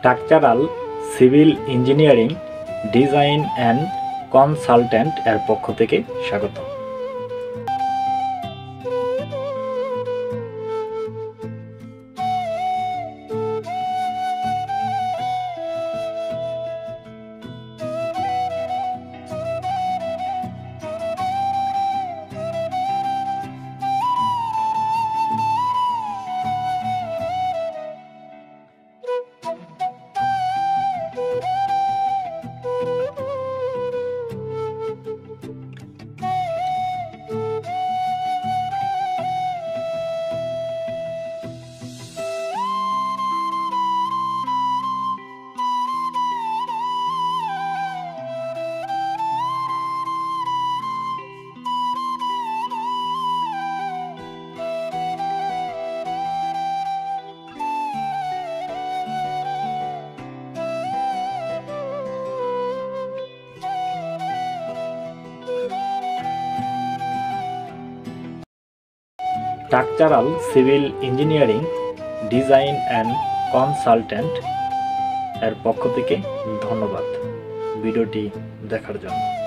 Structural civil engineering design and consultant এর পক্ষ থেকে স্বাগত। Structural civil engineering design and consultant এর পক্ষ থেকে ধন্যবাদ ভিডিওটি দেখার জন্য।